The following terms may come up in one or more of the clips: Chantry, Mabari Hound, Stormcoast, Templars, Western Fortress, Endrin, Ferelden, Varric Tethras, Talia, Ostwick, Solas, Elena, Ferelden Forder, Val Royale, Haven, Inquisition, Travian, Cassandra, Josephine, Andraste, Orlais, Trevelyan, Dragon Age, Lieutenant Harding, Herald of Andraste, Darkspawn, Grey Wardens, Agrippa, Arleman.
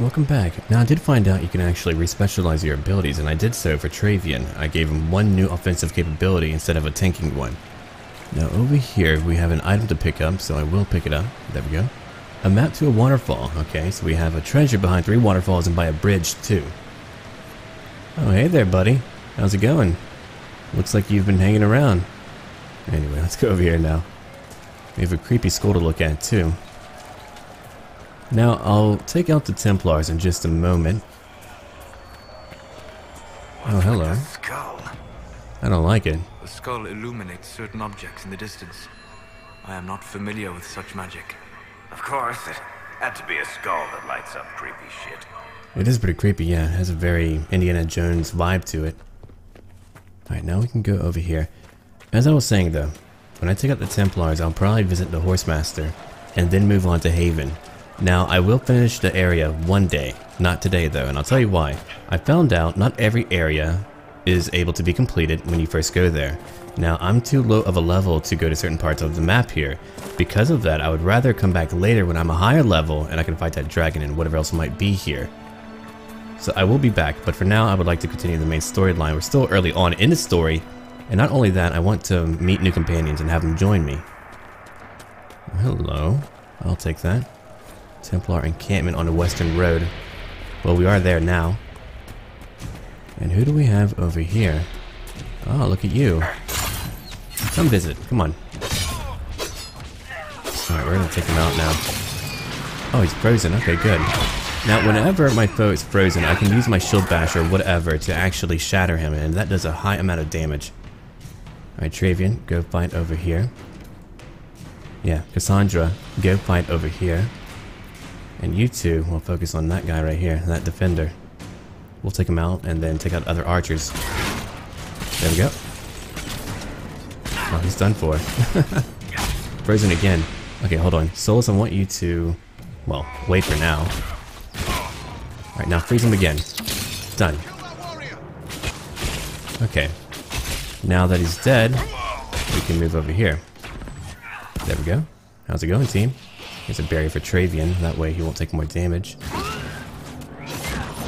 Welcome back. Now I did find out you can actually re-specialize your abilities, and I did so for Travian. I gave him one new offensive capability instead of a tanking one. Now over here we have an item to pick up, so I will pick it up. There we go. A map to a waterfall. Okay, so we have a treasure behind 3 waterfalls and by a bridge too. Oh, hey there, buddy. How's it going? Looks like you've been hanging around. Anyway, let's go over here now. We have a creepy skull to look at too. Now, I'll take out the Templars in just a moment. Oh, hello. Skull. I don't like it. The skull illuminates certain objects in the distance. I am not familiar with such magic. Of course, it had to be a skull that lights up creepy shit. It is pretty creepy, yeah. It has a very Indiana Jones vibe to it. Alright, now we can go over here. As I was saying, though, when I take out the Templars, I'll probably visit the Horsemaster and then move on to Haven. Now, I will finish the area one day, not today though, and I'll tell you why. I found out not every area is able to be completed when you first go there. Now, I'm too low of a level to go to certain parts of the map here. Because of that, I would rather come back later when I'm a higher level and I can fight that dragon and whatever else might be here. So I will be back, but for now I would like to continue the main storyline. We're still early on in the story, and not only that, I want to meet new companions and have them join me. Hello, I'll take that. Templar encampment on the Western Road. Well, we are there now. And who do we have over here? Oh, look at you. Come visit. Come on. Alright, we're gonna take him out now. Oh, he's frozen. Okay, good. Now, whenever my foe is frozen, I can use my shield bash or whatever to actually shatter him, and that does a high amount of damage. Alright, Travian, go fight over here. Yeah, Cassandra, go fight over here. And you two will focus on that guy right here, that defender. We'll take him out and then take out other archers. There we go. Oh, he's done for. Frozen again. Okay, hold on. Solas, I want you to, well, wait for now. Alright, now freeze him again. Done. Okay. Now that he's dead, we can move over here. There we go. How's it going, team? There's a barrier for Travian, that way he won't take more damage.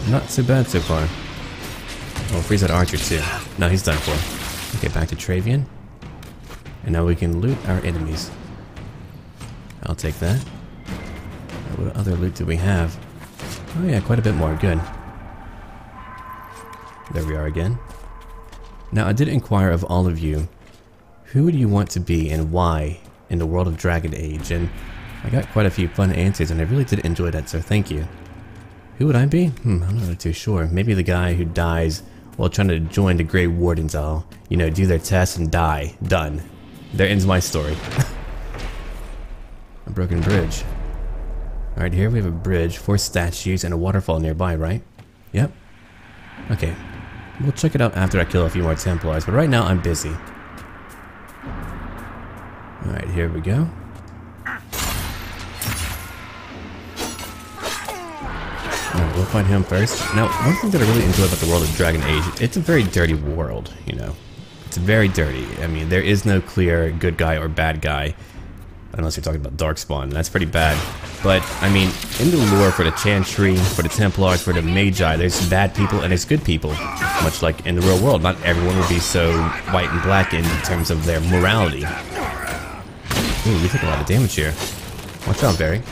Not so bad so far. Oh, freeze that archer too. No, he's done for. Okay, back to Travian. And now we can loot our enemies. I'll take that. What other loot do we have? Oh yeah, quite a bit more, good. There we are again. Now I did inquire of all of you, who would you want to be and why in the world of Dragon Age? And I got quite a few fun answers, and I really did enjoy that, so thank you. Who would I be? I'm not really too sure. Maybe the guy who dies while trying to join the Grey Wardens. I'll, you know, do their test and die. Done. There ends my story. A broken bridge. Alright, here we have a bridge, 4 statues, and a waterfall nearby, right? Yep. Okay. We'll check it out after I kill a few more Templars, but right now I'm busy. Alright, here we go. We'll find him first. Now, one thing that I really enjoy about the world of Dragon Age, it's a very dirty world, you know. It's very dirty. I mean, there is no clear good guy or bad guy, unless you're talking about Darkspawn. That's pretty bad. But, I mean, in the lore for the Chantry, for the Templars, for the Magi, there's bad people and there's good people. Much like in the real world, not everyone will be so white and black in terms of their morality. Ooh, we took a lot of damage here. Watch out, Varric.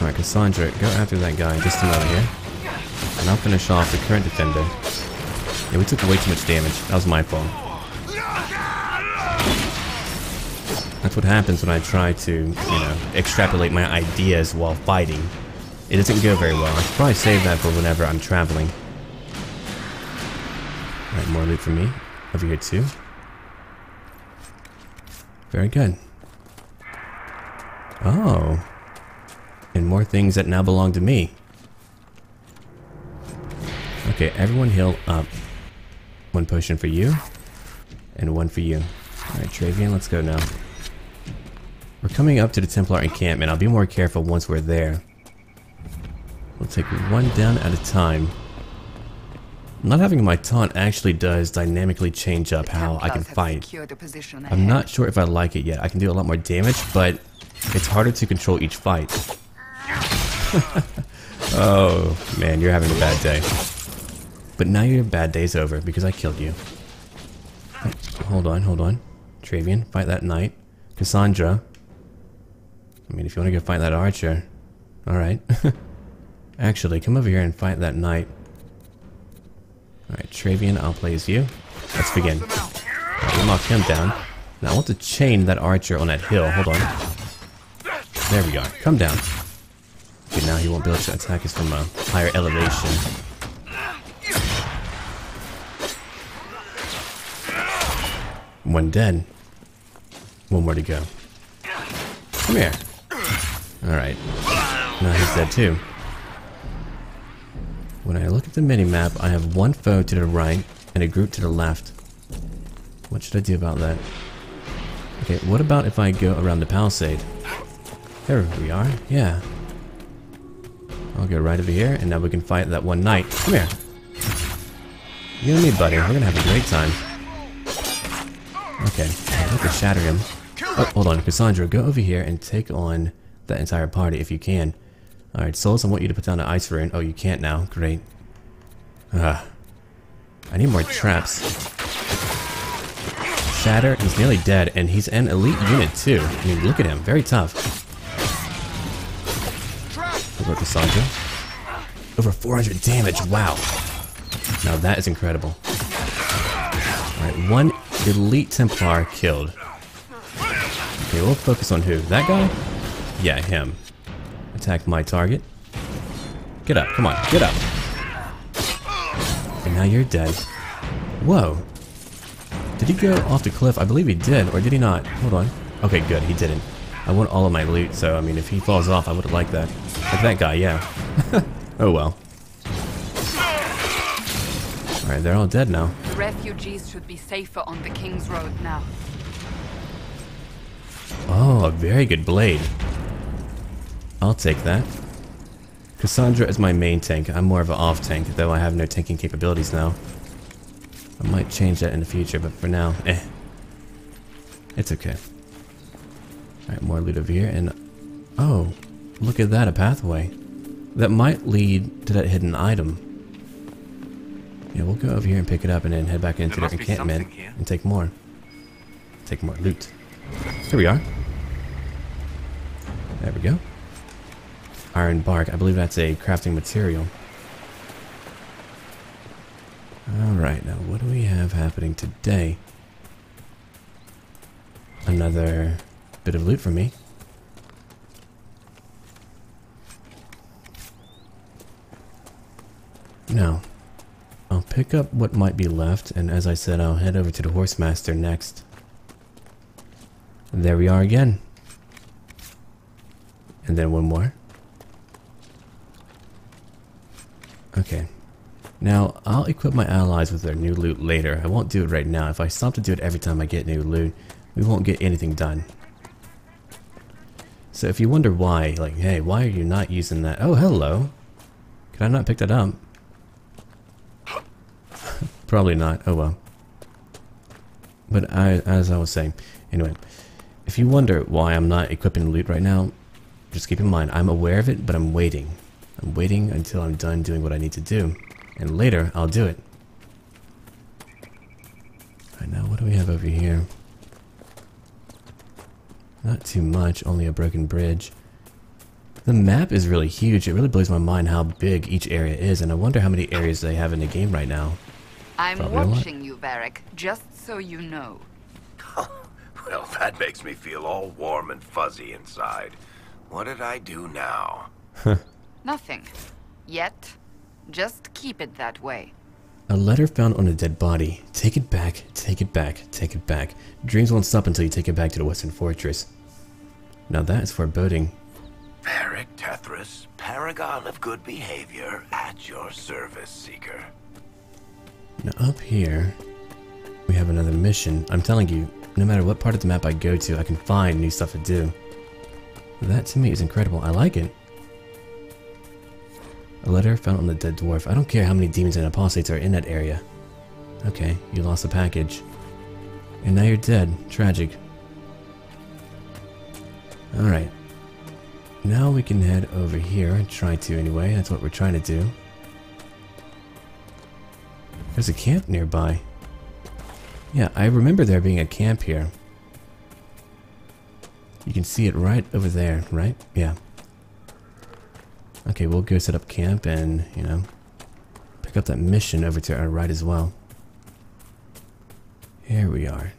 Alright, Cassandra, go after that guy and just come out of here. And I'll finish off the current defender. Yeah, we took way too much damage. That was my fault. That's what happens when I try to, you know, extrapolate my ideas while fighting. It doesn't go very well. I should probably save that for whenever I'm traveling. Alright, more loot for me. Over here too. Very good. Oh. And more things that now belong to me. Okay, everyone heal up. 1 potion for you, and 1 for you. Alright, Travian, let's go now. We're coming up to the Templar encampment. I'll be more careful once we're there. We'll take one down at a time. Not having my taunt actually does dynamically change up how I can fight. I'm not sure if I like it yet. I can do a lot more damage, but it's harder to control each fight. Oh, man, you're having a bad day. But now your bad day's over because I killed you. Oh, hold on, hold on. Travian, fight that knight. Cassandra. I mean, if you want to go fight that archer. Alright. Actually, come over here and fight that knight. Alright, Travian, I'll play as you. Let's begin. Right, we'll knock him down. Now I want to chain that archer on that hill. Hold on. There we go. Come down. Okay, now he won't be able to attack us from a higher elevation. One dead. One more to go. Come here. Alright. Now he's dead too. When I look at the mini-map, I have one foe to the right and a group to the left. What should I do about that? Okay, what about if I go around the palisade? There we are, yeah. I'll go right over here, and now we can fight that one knight. Come here. You and me, buddy. We're gonna have a great time. Okay, I have to shatter him. Oh, hold on. Cassandra, go over here and take on that entire party if you can. Alright, Solas, I want you to put down an ice rune. Oh, you can't now. Great. I need more traps. Shatter, he's nearly dead, and he's an elite unit too. I mean, look at him. Very tough. Over Cassandra. Over 400 damage. Wow. Now that is incredible. Alright, one elite Templar killed. Okay, we'll focus on who? That guy? Yeah, him. Attack my target. Get up, come on, get up. And now you're dead. Whoa. Did he go off the cliff? I believe he did, or did he not? Hold on. Okay, good, he didn't. I want all of my loot, so I mean, if he falls off, I would have liked that. Like that guy, yeah. Oh well. Alright, they're all dead now. Refugees should be safer on the King's Road now. Oh, a very good blade. I'll take that. Cassandra is my main tank. I'm more of an off tank, though I have no tanking capabilities now. I might change that in the future, but for now, eh. It's okay. Alright, more loot over here, and... Oh, look at that, a pathway. That might lead to that hidden item. Yeah, we'll go over here and pick it up and then head back into their encampment and take more. Take more loot. Here we are. There we go. Iron bark. I believe that's a crafting material. Alright, now what do we have happening today? Another bit of loot for me. Now, I'll pick up what might be left, and as I said, I'll head over to the Horsemaster next. There we are again. And then one more. Okay. Now, I'll equip my allies with their new loot later. I won't do it right now. If I stop to do it every time I get new loot, we won't get anything done. So if you wonder why, like, hey, why are you not using that? Oh, hello. Could I not pick that up? Probably not. Oh, well. But as I was saying, anyway, if you wonder why I'm not equipping loot right now, just keep in mind, I'm aware of it, but I'm waiting. I'm waiting until I'm done doing what I need to do, and later I'll do it. Alright, now what do we have over here? Not too much, only a broken bridge. The map is really huge. It really blows my mind how big each area is, and I wonder how many areas they have in the game right now. I'm watching you, Varric, just so you know. Well, that makes me feel all warm and fuzzy inside. What did I do now? Nothing. Yet. Just keep it that way. A letter found on a dead body. Take it back, take it back, take it back. Dreams won't stop until you take it back to the Western Fortress. Now that is foreboding. Varric Tethras, paragon of good behavior, at your service, Seeker. Now up here, we have another mission. I'm telling you, no matter what part of the map I go to, I can find new stuff to do. That to me is incredible. I like it. A letter found on the dead dwarf. I don't care how many demons and apostates are in that area. Okay, you lost the package. And now you're dead. Tragic. Alright. Now we can head over here and try to anyway. That's what we're trying to do. There's a camp nearby. Yeah, I remember there being a camp here. You can see it right over there, right? Yeah. Okay, we'll go set up camp and, you know, pick up that mission over to our right as well. Here we are.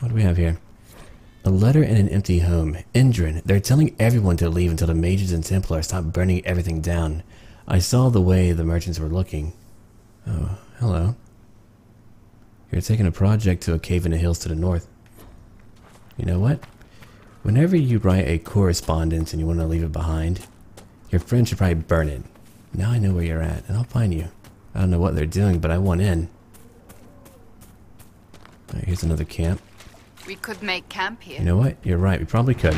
What do we have here? A letter in an empty home. Endrin, they're telling everyone to leave until the mages and Templars stop burning everything down. I saw the way the merchants were looking. Oh, hello. You're taking a project to a cave in the hills to the north. You know what? Whenever you write a correspondence and you want to leave it behind, your friend should probably burn it. Now I know where you're at, and I'll find you. I don't know what they're doing, but I want in. Alright, here's another camp. We could make camp here. You know what? You're right, we probably could.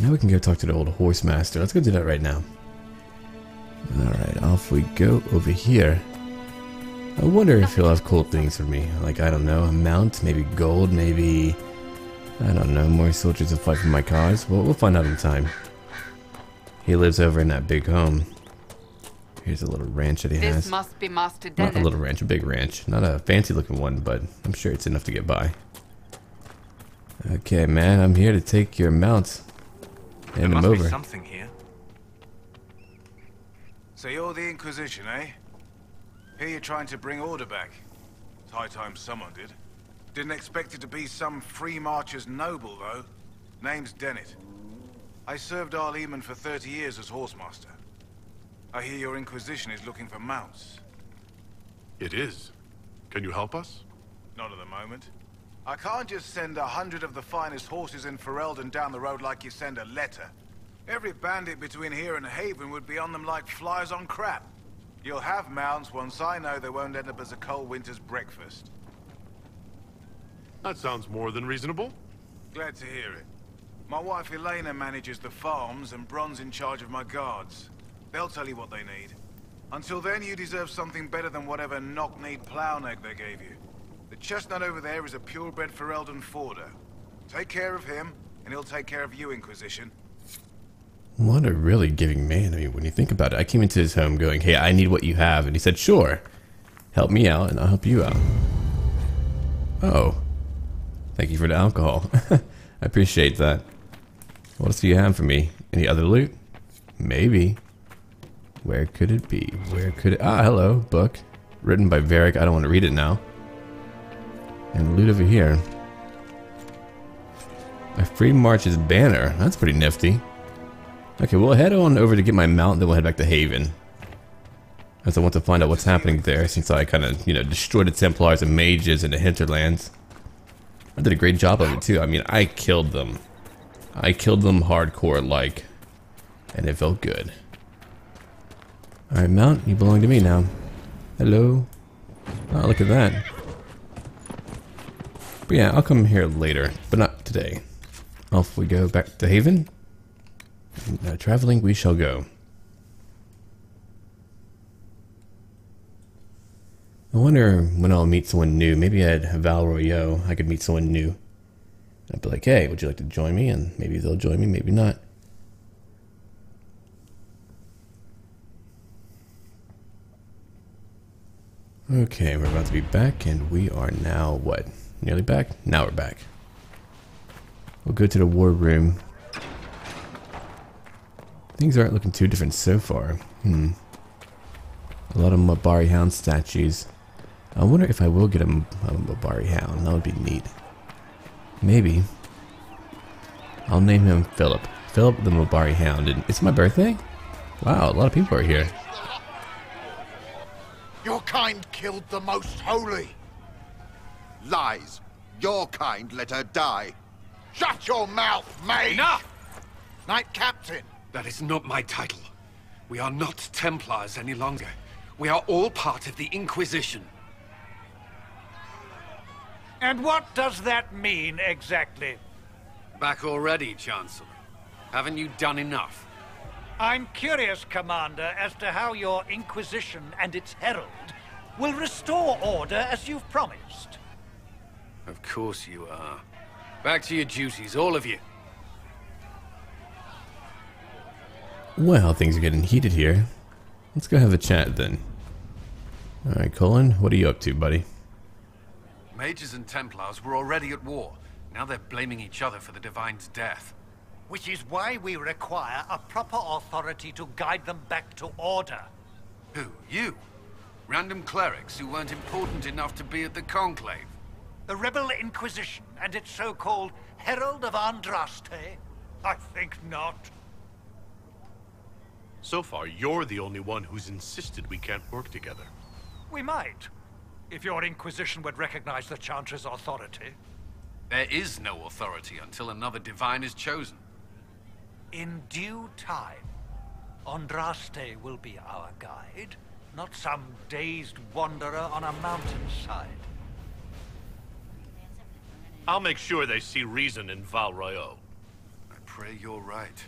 Now we can go talk to the old horse master. Let's go do that right now. Alright, off we go over here. I wonder if he'll have cool things for me. Like, I don't know, a mount, maybe gold, maybe... I don't know, more soldiers to fight for my cause. Well, we'll find out in time. He lives over in that big home. Here's a little ranch that he has. This must be Master Dennet. Not a little ranch, a big ranch. Not a fancy looking one, but I'm sure it's enough to get by. Okay, man, I'm here to take your mount. Hand him over. There must be something here. So you're the Inquisition, eh? Here you're trying to bring order back. It's high time someone did. Didn't expect it to be some free marcher's noble, though. Name's Dennet. I served Arleman for 30 years as horsemaster. I hear your Inquisition is looking for mounts. It is. Can you help us? Not at the moment. I can't just send 100 of the finest horses in Ferelden down the road like you send a letter. Every bandit between here and Haven would be on them like flies on crap. You'll have mounts once I know they won't end up as a cold winter's breakfast. That sounds more than reasonable. Glad to hear it. My wife Elena manages the farms and Bron's in charge of my guards. They'll tell you what they need. Until then, you deserve something better than whatever knock-kneed plough neck they gave you. The chestnut over there is a purebred Ferelden Forder. Take care of him, and he'll take care of you, Inquisition. What a really giving man. I mean, when you think about it, I came into his home going, hey, I need what you have. And he said, sure, help me out, and I'll help you out. Oh. Thank you for the alcohol. I appreciate that. What else do you have for me? Any other loot? Maybe. Where could it be? Where could it... Ah, hello. Book. Written by Varric. I don't want to read it now. And loot over here. A free march's banner. That's pretty nifty. Okay, we'll head on over to get my mount, then we'll head back to Haven. As I want to find out what's happening there, since I kind of, you know, destroyed the Templars and Mages and the Hinterlands. I did a great job of it too. I mean, I killed them. I killed them hardcore, like, and it felt good. All right, Mount, you belong to me now. Hello. Oh, look at that. But yeah, I'll come here later, but not today. Off we go back to Haven. And, traveling, we shall go. I wonder when I'll meet someone new. Maybe at Val Royale, I could meet someone new. I'd be like, hey, would you like to join me? And maybe they'll join me, maybe not. Okay, we're about to be back, and we are now, what? Nearly back? Now we're back. We'll go to the war room. Things aren't looking too different so far. A lot of Mabari Hound statues. I wonder if I will get a Mabari Hound. That would be neat. Maybe. I'll name him Philip. Philip the Mabari Hound. And it's my birthday? Wow, a lot of people are here. Your kind killed the most holy. Lies. Your kind let her die. Shut your mouth, mate! Enough! Knight Captain. That is not my title. We are not Templars any longer. We are all part of the Inquisition. And what does that mean, exactly? Back already, Chancellor. Haven't you done enough? I'm curious, Commander, as to how your Inquisition and its Herald will restore order as you've promised. Of course you are. Back to your duties, all of you. Well, things are getting heated here. Let's go have a chat then. Alright, Colin, what are you up to, buddy? Mages and Templars were already at war. Now they're blaming each other for the Divine's death. Which is why we require a proper authority to guide them back to order. Who? You? Random clerics who weren't important enough to be at the Conclave? The Rebel Inquisition and its so-called Herald of Andraste? I think not. So far, you're the only one who's insisted we can't work together. We might. If your Inquisition would recognize the Chantry's authority. There is no authority until another Divine is chosen. In due time, Andraste will be our guide, not some dazed wanderer on a mountainside. I'll make sure they see reason in Val Royale. I pray you're right.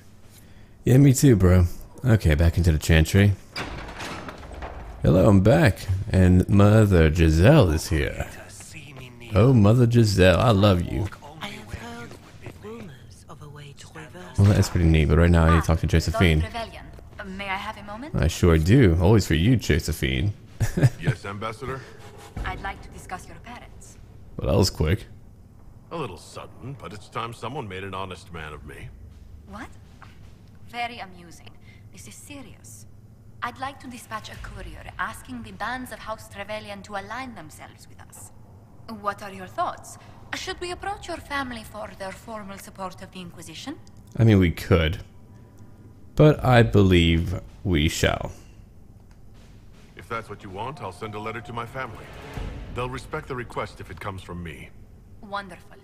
Yeah, me too, bro. Okay, back into the Chantry. Hello, I'm back, and Mother Giselle is here. Oh, Mother Giselle, I love you. I have heard rumors of a way to reverse. Well, that's pretty neat, but right now I need to talk to Josephine. May I have a moment? I sure do. Always for you, Josephine. Yes, Ambassador? I'd like to discuss your parents. Well, that was quick. A little sudden, but it's time someone made an honest man of me. What? Very amusing. This is serious. I'd like to dispatch a courier asking the bands of House Trevelyan to align themselves with us. What are your thoughts? Should we approach your family for their formal support of the Inquisition? I mean, we could. But I believe we shall. If that's what you want, I'll send a letter to my family. They'll respect the request if it comes from me. Wonderful.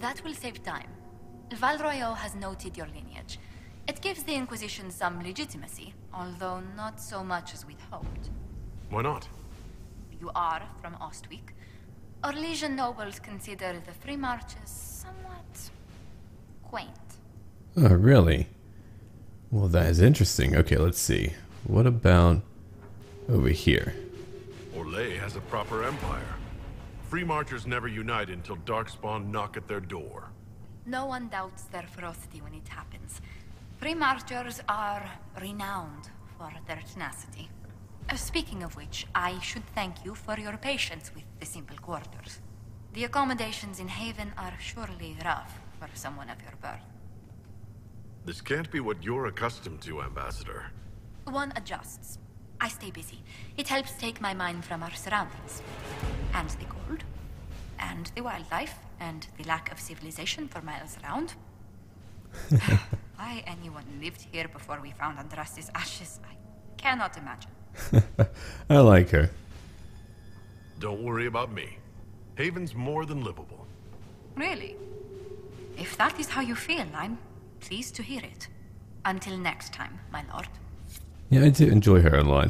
That will save time. Val Royale has noted your lineage. It gives the Inquisition some legitimacy, although not so much as we'd hoped. Why not? You are from Ostwick. Orlesian nobles consider the free marches somewhat quaint. Oh, really? Well, that is interesting. Okay, let's see. What about over here? Orlais has a proper empire. Free marchers never unite until Darkspawn knock at their door. No one doubts their ferocity when it happens. Free marchers are renowned for their tenacity. Speaking of which, I should thank you for your patience with the simple quarters. The accommodations in Haven are surely rough for someone of your birth. This can't be what you're accustomed to, Ambassador. One adjusts. I stay busy. It helps take my mind from our surroundings. And the cold. And the wildlife. And the lack of civilization for miles around. Why anyone lived here before we found Andraste's ashes, I cannot imagine. I like her. Don't worry about me. Haven's more than livable. Really? If that is how you feel, I'm pleased to hear it. Until next time, my lord. Yeah, I do enjoy her a lot.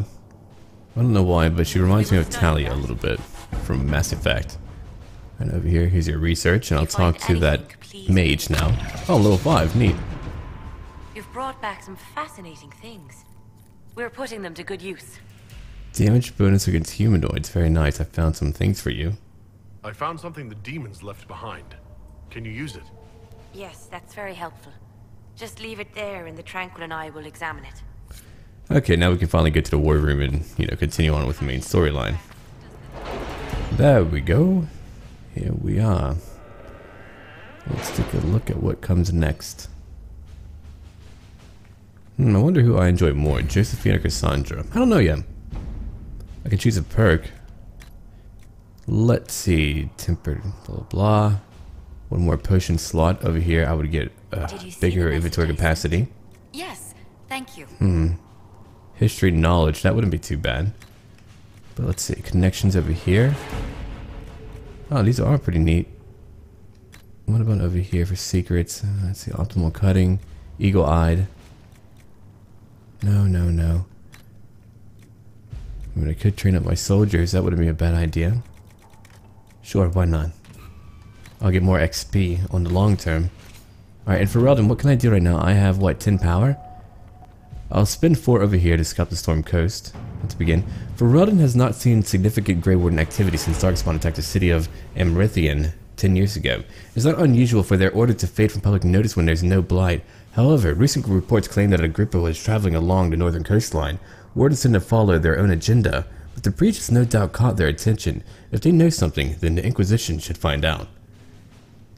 I don't know why, but she reminds me of Talia a little bit from Mass Effect. And over here, here's your research, and I'll talk to that mage now. Oh, level 5, neat. You've brought back some fascinating things. We're putting them to good use. Damage bonus against humanoids. Very nice. I found some things for you. I found something the demons left behind. Can you use it? Yes, that's very helpful. Just leave it there and the Tranquil and I will examine it. Okay, now we can finally get to the war room and, you know, continue on with the main storyline. There we go. Here we are. Let's take a look at what comes next. I wonder who I enjoy more, Josephine or Cassandra. I don't know yet. I can choose a perk. Let's see. Tempered, blah, blah, blah. One more potion slot over here. I would get bigger inventory capacity. Yes, thank you. History, knowledge. That wouldn't be too bad. But let's see. Connections over here. Oh, these are pretty neat. What about over here for secrets? Let's see. Optimal cutting. Eagle-eyed. No, no, no. I mean, I could train up my soldiers. That wouldn't be a bad idea. Sure, why not? I'll get more XP on the long term. Alright, and for Ferelden, what can I do right now? I have, what, 10 power? I'll spend 4 over here to scout the Storm Coast. Let's begin. Ferelden has not seen significant Grey Warden activity since Darkspawn attacked the city of Amrithian 10 years ago. It's not unusual for their order to fade from public notice when there's no blight. However, recent reports claim that Agrippa was traveling along the northern coastline. Wardens tend to follow their own agenda, but the breach has no doubt caught their attention. If they know something, then the Inquisition should find out.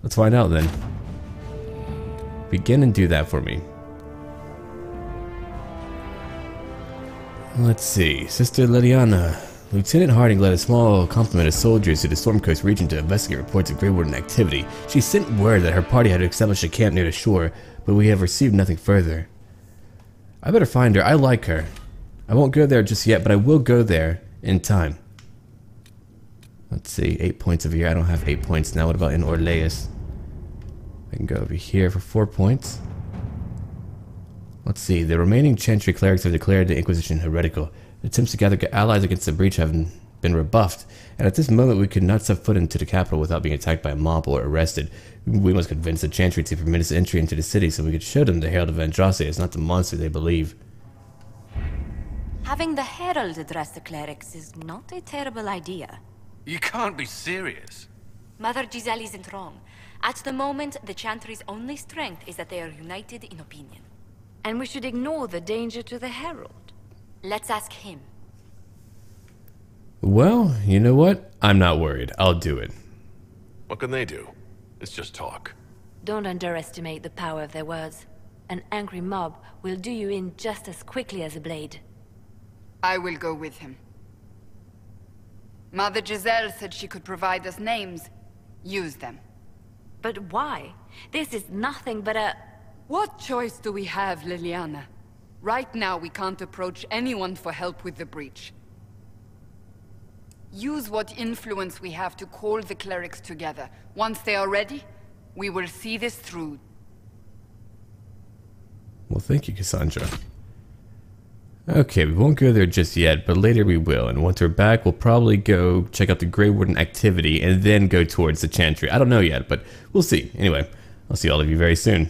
Let's find out then. Begin and do that for me. Let's see. Sister Liliana. Lieutenant Harding led a small complement of soldiers to the Stormcoast region to investigate reports of Grey Warden activity. She sent word that her party had established a camp near the shore, but we have received nothing further. I better find her. I like her. I won't go there just yet, but I will go there in time. Let's see. 8 points over here. I don't have 8 points now. What about in Orlais? I can go over here for 4 points. Let's see, the remaining Chantry clerics have declared the Inquisition heretical. Attempts to gather allies against the breach have been rebuffed, and at this moment we could not step foot into the capital without being attacked by a mob or arrested. We must convince the Chantry to permit us entry into the city so we could show them the Herald of Andraste is not the monster they believe. Having the Herald address the clerics is not a terrible idea. You can't be serious. Mother Giselle isn't wrong. At the moment, the Chantry's only strength is that they are united in opinion. And we should ignore the danger to the Herald. Let's ask him. Well, you know what? I'm not worried. I'll do it. What can they do? It's just talk. Don't underestimate the power of their words. An angry mob will do you in just as quickly as a blade. I will go with him. Mother Giselle said she could provide us names. Use them. But why? This is nothing but a... What choice do we have, Liliana? Right now we can't approach anyone for help with the breach. Use what influence we have to call the clerics together. Once they are ready, we will see this through. Well, thank you, Cassandra. Okay, we won't go there just yet, but later we will. And once we're back, we'll probably go check out the Grey Warden activity and then go towards the Chantry. I don't know yet, but we'll see. Anyway, I'll see all of you very soon.